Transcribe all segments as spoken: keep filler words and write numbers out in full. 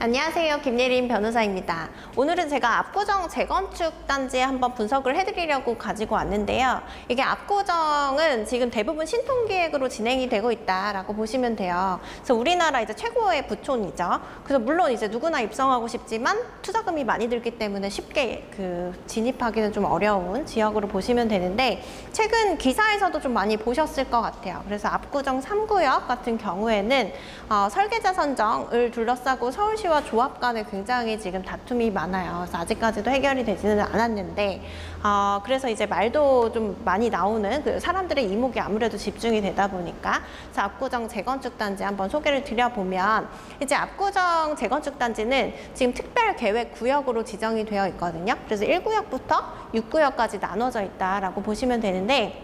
안녕하세요, 김예림 변호사입니다. 오늘은 제가 압구정 재건축 단지에 한번 분석을 해드리려고 가지고 왔는데요. 이게 압구정은 지금 대부분 신통기획으로 진행이 되고 있다라고 보시면 돼요. 그래서 우리나라 이제 최고의 부촌이죠. 그래서 물론 이제 누구나 입성하고 싶지만 투자금이 많이 들기 때문에 쉽게 그 진입하기는 좀 어려운 지역으로 보시면 되는데, 최근 기사에서도 좀 많이 보셨을 것 같아요. 그래서 압구정 삼 구역 같은 경우에는 어, 설계자 선정을 둘러싸고 서울시와 조합 간에 굉장히 지금 다툼이 많아요. 그래서 아직까지도 해결이 되지는 않았는데, 어, 그래서 이제 말도 좀 많이 나오는 그 사람들의 이목이 아무래도 집중이 되다 보니까, 그래서 압구정 재건축 단지 한번 소개를 드려보면, 이제 압구정 재건축 단지는 지금 특별 계획 구역으로 지정이 되어 있거든요. 그래서 일 구역부터 육 구역까지 나눠져 있다라고 보시면 되는데,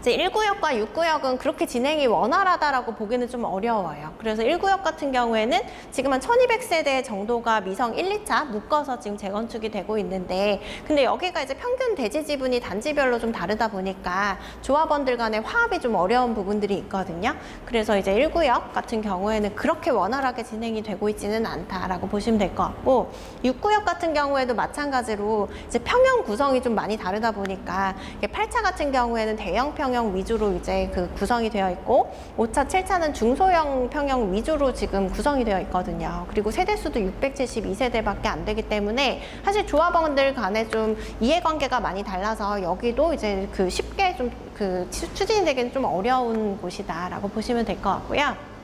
이제 일 구역과 육 구역은 그렇게 진행이 원활하다라고 보기는 좀 어려워요. 그래서 일 구역 같은 경우에는 지금 한 천이백 세대 정도가 미성 일, 이 차 묶어서 지금 재건축이 되고 있는데, 근데 여기가 이제 평균 대지 지분이 단지별로 좀 다르다 보니까 조합원들 간의 화합이 좀 어려운 부분들이 있거든요. 그래서 이제 일 구역 같은 경우에는 그렇게 원활하게 진행이 되고 있지는 않다라고 보시면 될 것 같고, 육 구역 같은 경우에도 마찬가지로 이제 평형 구성이 좀 많이 다르다 보니까, 팔 차 같은 경우에는 대형 평형 위주로 이제 그 구성이 되어 있고, 오 차, 칠 차는 중소형 평형 위주로 지금 구성이 되어 있거든요. 그리고 세대수도 육백칠십이 세대밖에 안 되기 때문에 사실 조합원들 간에 좀 이해관계가 많이 달라서 여기도 이제 그 쉽게 좀 그 추진이 되기는 좀 어려운 곳이다라고 보시면 될 것 같고요.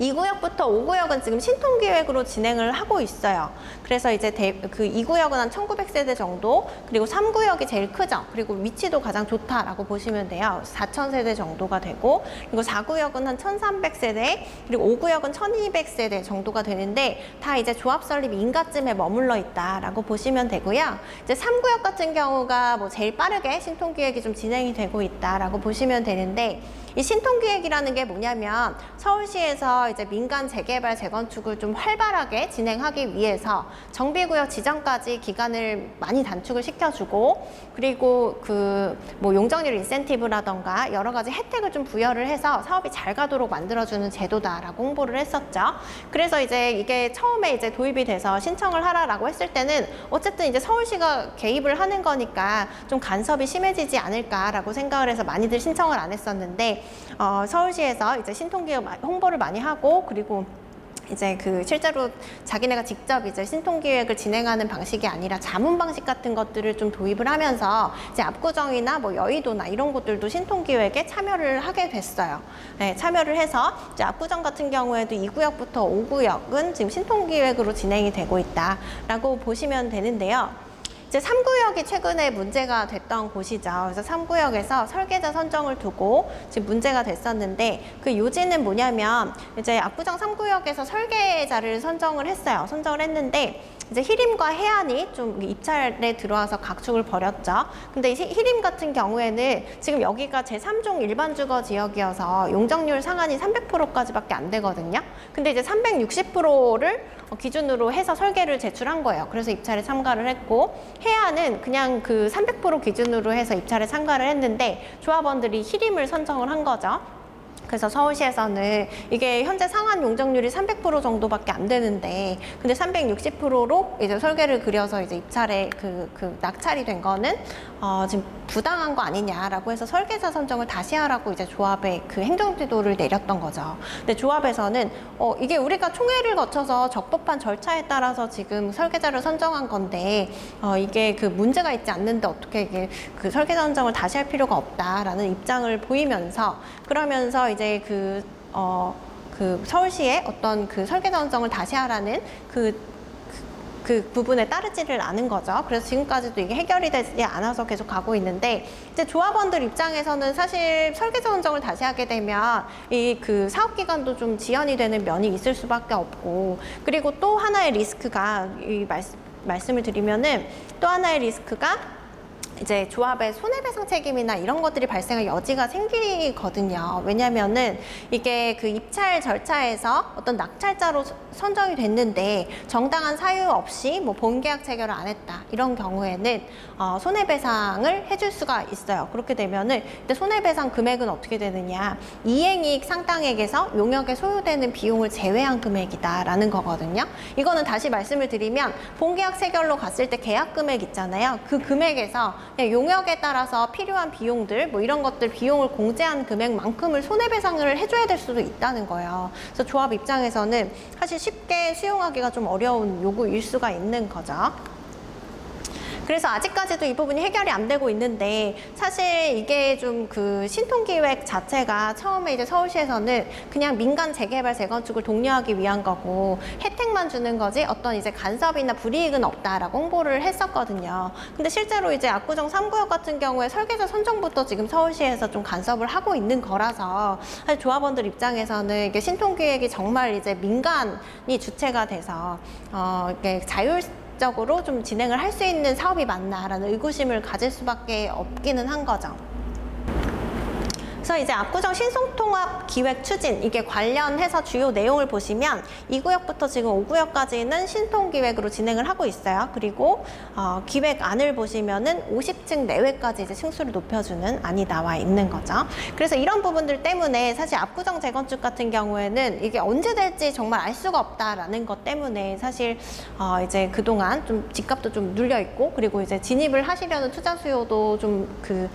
이 구역부터 오 구역은 지금 신통기획으로 진행을 하고 있어요. 그래서 이제 대, 그 이 구역은 한 천구백 세대 정도, 그리고 삼 구역이 제일 크죠. 그리고 위치도 가장 좋다라고 보시면 돼요. 사천 세대 정도가 되고, 그리고 사 구역은 한 천삼백 세대, 그리고 오 구역은 천이백 세대 정도가 되는데, 다 이제 조합 설립 인가쯤에 머물러 있다라고 보시면 되고요. 이제 삼 구역 같은 경우가 뭐 제일 빠르게 신통기획이 좀 진행이 되고 있다라고 보시면 되는데, 이 신통기획이라는 게 뭐냐면, 서울시에서 이제 민간 재개발 재건축을 좀 활발하게 진행하기 위해서 정비구역 지정까지 기간을 많이 단축을 시켜주고, 그리고 그 뭐 용적률 인센티브라던가 여러 가지 혜택을 좀 부여를 해서 사업이 잘 가도록 만들어주는 제도다라고 홍보를 했었죠. 그래서 이제 이게 처음에 이제 도입이 돼서 신청을 하라라고 했을 때는 어쨌든 이제 서울시가 개입을 하는 거니까 좀 간섭이 심해지지 않을까라고 생각을 해서 많이들 신청을 안 했었는데, 어, 서울시에서 이제 신통기획 홍보를 많이 하고, 그리고 이제 그 실제로 자기네가 직접 이제 신통기획을 진행하는 방식이 아니라 자문 방식 같은 것들을 좀 도입을 하면서 이제 압구정이나 뭐 여의도나 이런 곳들도 신통기획에 참여를 하게 됐어요. 네, 참여를 해서 이제 압구정 같은 경우에도 이 구역부터 오 구역은 지금 신통기획으로 진행이 되고 있다라고 보시면 되는데요. 이제 삼 구역이 최근에 문제가 됐던 곳이죠. 그래서 삼 구역에서 설계자 선정을 두고 지금 문제가 됐었는데, 그 요지는 뭐냐면, 이제 압구정 삼 구역에서 설계자를 선정을 했어요. 선정을 했는데, 이제 희림과 해안이 좀 입찰에 들어와서 각축을 벌였죠. 근데 이 희림 같은 경우에는 지금 여기가 제삼 종 일반주거 지역이어서 용적률 상한이 삼백 퍼센트까지밖에 안 되거든요. 근데 이제 삼백육십 퍼센트를 기준으로 해서 설계를 제출한 거예요. 그래서 입찰에 참가를 했고, 해안은 그냥 그 삼백 퍼센트 기준으로 해서 입찰에 참가를 했는데, 조합원들이 희림을 선정을 한 거죠. 그래서 서울시에서는 이게 현재 상한 용적률이 삼백 퍼센트 정도밖에 안 되는데, 근데 삼백육십 퍼센트로 이제 설계를 그려서 이제 입찰에 그, 그 낙찰이 된 거는 어, 지금 부당한 거 아니냐라고 해서 설계자 선정을 다시 하라고 이제 조합의 그 행정지도를 내렸던 거죠. 근데 조합에서는 어, 이게 우리가 총회를 거쳐서 적법한 절차에 따라서 지금 설계자를 선정한 건데, 어, 이게 그 문제가 있지 않는데 어떻게 이게 그 설계자 선정을 다시 할 필요가 없다라는 입장을 보이면서, 그러면서 이제 이제 그, 어, 그 서울시의 어떤 그 설계자 선정을 다시 하라는 그, 그, 그 부분에 따르지를 않은 거죠. 그래서 지금까지도 이게 해결이 되지 않아서 계속 가고 있는데, 이제 조합원들 입장에서는 사실 설계자 선정을 다시 하게 되면 이 그 사업 기간도 좀 지연이 되는 면이 있을 수밖에 없고, 그리고 또 하나의 리스크가, 이 말씀, 말씀을 드리면은 또 하나의 리스크가 이제 조합의 손해배상 책임이나 이런 것들이 발생할 여지가 생기거든요. 왜냐면은 이게 그 입찰 절차에서 어떤 낙찰자로 선정이 됐는데 정당한 사유 없이 뭐 본계약 체결을 안 했다, 이런 경우에는 어 손해배상을 해줄 수가 있어요. 그렇게 되면은 근데 손해배상 금액은 어떻게 되느냐, 이행이익 상당액에서 용역에 소요되는 비용을 제외한 금액이다라는 거거든요. 이거는 다시 말씀을 드리면 본계약 체결로 갔을 때 계약 금액 있잖아요. 그 금액에서 용역에 따라서 필요한 비용들, 뭐 이런 것들 비용을 공제한 금액만큼을 손해배상을 해줘야 될 수도 있다는 거예요. 그래서 조합 입장에서는 사실 쉽게 수용하기가 좀 어려운 요구일 수가 있는 거죠. 그래서 아직까지도 이 부분이 해결이 안 되고 있는데, 사실 이게 좀 그 신통기획 자체가 처음에 이제 서울시에서는 그냥 민간 재개발 재건축을 독려하기 위한 거고 혜택만 주는 거지 어떤 이제 간섭이나 불이익은 없다라고 홍보를 했었거든요. 근데 실제로 이제 압구정 삼구역 같은 경우에 설계자 선정부터 지금 서울시에서 좀 간섭을 하고 있는 거라서 사실 조합원들 입장에서는 이게 신통기획이 정말 이제 민간이 주체가 돼서 어 이렇게 자율 적으로 좀 진행을 할 수 있는 사업이 맞나라는 의구심을 가질 수밖에 없기는 한 거죠. 그래서 이제 압구정 신송통합 기획 추진, 이게 관련해서 주요 내용을 보시면 이 구역부터 지금 오 구역까지는 신통기획으로 진행을 하고 있어요. 그리고 어, 기획안을 보시면은 오십 층 내외까지 이제 층수를 높여주는 안이 나와 있는 거죠. 그래서 이런 부분들 때문에 사실 압구정 재건축 같은 경우에는 이게 언제 될지 정말 알 수가 없다라는 것 때문에 사실 어, 이제 그동안 좀 집값도 좀 눌려 있고, 그리고 이제 진입을 하시려는 투자 수요도 좀 그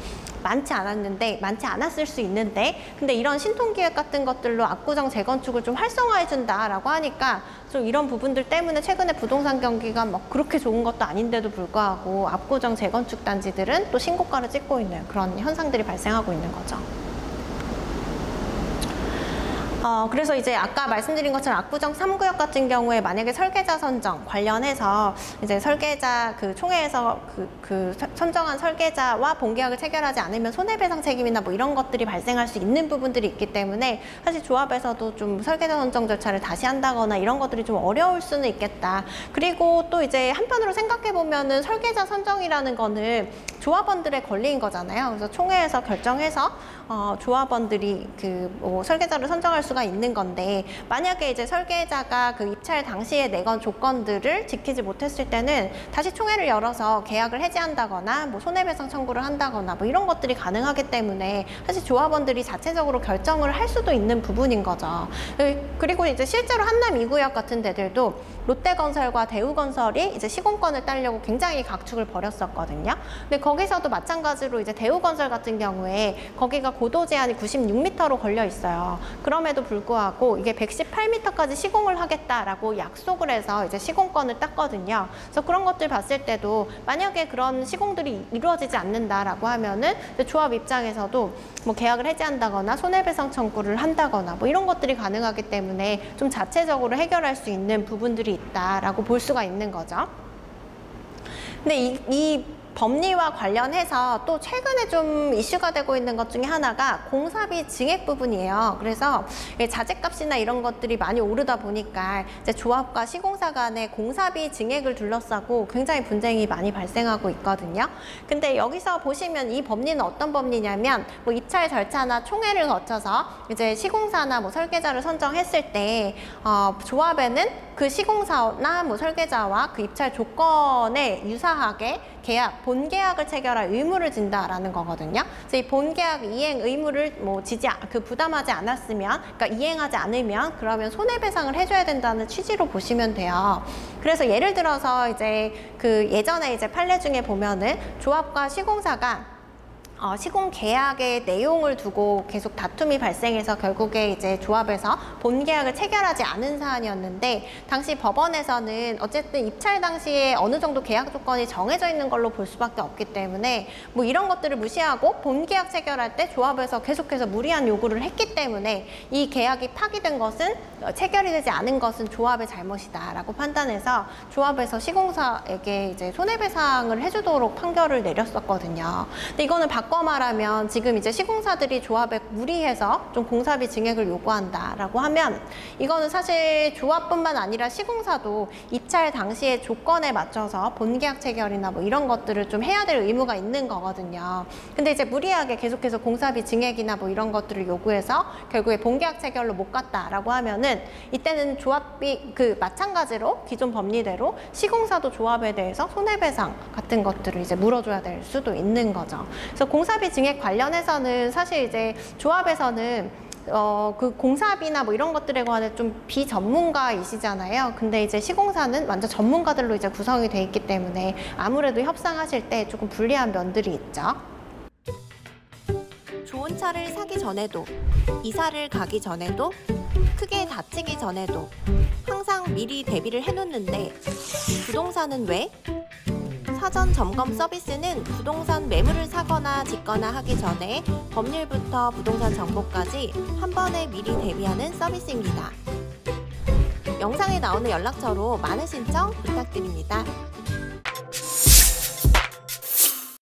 많지 않았는데 많지 않았을 수 있는데, 근데 이런 신통기획 같은 것들로 압구정 재건축을 좀 활성화해 준다라고 하니까 좀 이런 부분들 때문에 최근에 부동산 경기가 막 그렇게 좋은 것도 아닌데도 불구하고 압구정 재건축 단지들은 또 신고가를 찍고 있는 그런 현상들이 발생하고 있는 거죠. 어, 그래서 이제 아까 말씀드린 것처럼 압구정 삼 구역 같은 경우에 만약에 설계자 선정 관련해서 이제 설계자 그 총회에서 그, 그 선정한 설계자와 본계약을 체결하지 않으면 손해배상 책임이나 뭐 이런 것들이 발생할 수 있는 부분들이 있기 때문에 사실 조합에서도 좀 설계자 선정 절차를 다시 한다거나 이런 것들이 좀 어려울 수는 있겠다. 그리고 또 이제 한편으로 생각해 보면은 설계자 선정이라는 거는 조합원들의 권리인 거잖아요. 그래서 총회에서 결정해서 어, 조합원들이 그 뭐 설계자를 선정할 수가 있는 건데, 만약에 이제 설계자가 그 입찰 당시에 내건 조건들을 지키지 못했을 때는 다시 총회를 열어서 계약을 해지한다거나 뭐 손해배상 청구를 한다거나 뭐 이런 것들이 가능하기 때문에 사실 조합원들이 자체적으로 결정을 할 수도 있는 부분인 거죠. 그리고 이제 실제로 한남 이 구역 같은 데들도 롯데건설과 대우건설이 이제 시공권을 따려고 굉장히 각축을 벌였었거든요. 근데 거기서도 마찬가지로 이제 대우건설 같은 경우에 거기가 고도 제한이 구십육 미터로 걸려 있어요. 그럼에도 불구하고 이게 백십팔 미터까지 시공을 하겠다라고 약속을 해서 이제 시공권을 땄거든요. 그래서 그런 것들 봤을 때도 만약에 그런 시공들이 이루어지지 않는다라고 하면은 조합 입장에서도 뭐 계약을 해지한다거나 손해배상 청구를 한다거나 뭐 이런 것들이 가능하기 때문에 좀 자체적으로 해결할 수 있는 부분들이 있다라고 볼 수가 있는 거죠. 근데 이, 이 법리와 관련해서 또 최근에 좀 이슈가 되고 있는 것 중에 하나가 공사비 증액 부분이에요. 그래서 자재값이나 이런 것들이 많이 오르다 보니까 이제 조합과 시공사 간의 공사비 증액을 둘러싸고 굉장히 분쟁이 많이 발생하고 있거든요. 근데 여기서 보시면 이 법리는 어떤 법리냐면 뭐 입찰 절차나 총회를 거쳐서 이제 시공사나 뭐 설계자를 선정했을 때 어, 조합에는 그 시공사나 뭐 설계자와 그 입찰 조건에 유사하게 계약, 본계약을 체결할 의무를 진다라는 거거든요. 그래서 이 본계약 이행 의무를 뭐 지지, 그 부담하지 않았으면, 그러니까 이행하지 않으면 그러면 손해배상을 해줘야 된다는 취지로 보시면 돼요. 그래서 예를 들어서 이제 그 예전에 이제 판례 중에 보면은 조합과 시공사가 어, 시공 계약의 내용을 두고 계속 다툼이 발생해서 결국에 이제 조합에서 본 계약을 체결하지 않은 사안이었는데, 당시 법원에서는 어쨌든 입찰 당시에 어느 정도 계약 조건이 정해져 있는 걸로 볼 수밖에 없기 때문에 뭐 이런 것들을 무시하고 본 계약 체결할 때 조합에서 계속해서 무리한 요구를 했기 때문에 이 계약이 파기된 것은 체결이 되지 않은 것은 조합의 잘못이다라고 판단해서 조합에서 시공사에게 이제 손해배상을 해주도록 판결을 내렸었거든요. 근데 이거는 바꿔 말하면 지금 이제 시공사들이 조합에 무리해서 좀 공사비 증액을 요구한다라고 하면 이거는 사실 조합뿐만 아니라 시공사도 입찰 당시의 조건에 맞춰서 본계약 체결이나 뭐 이런 것들을 좀 해야 될 의무가 있는 거거든요. 근데 이제 무리하게 계속해서 공사비 증액이나 뭐 이런 것들을 요구해서 결국에 본계약 체결로 못 갔다라고 하면은 이때는 조합비 그 마찬가지로 기존 법리대로 시공사도 조합에 대해서 손해배상 같은 것들을 이제 물어줘야 될 수도 있는 거죠. 그래서 공사비 증액 관련해서는 사실 이제 조합에서는 어, 그 공사비나 뭐 이런 것들에 관해 좀 비전문가이시잖아요. 근데 이제 시공사는 완전 전문가들로 이제 구성이 돼 있기 때문에 아무래도 협상하실 때 조금 불리한 면들이 있죠. 좋은 차를 사기 전에도, 이사를 가기 전에도, 크게 다치기 전에도 항상 미리 대비를 해놓는데 부동산은 왜? 사전 점검 서비스는 부동산 매물을 사거나 짓거나 하기 전에 법률부터 부동산 정보까지 한 번에 미리 대비하는 서비스입니다. 영상에 나오는 연락처로 많은 신청 부탁드립니다.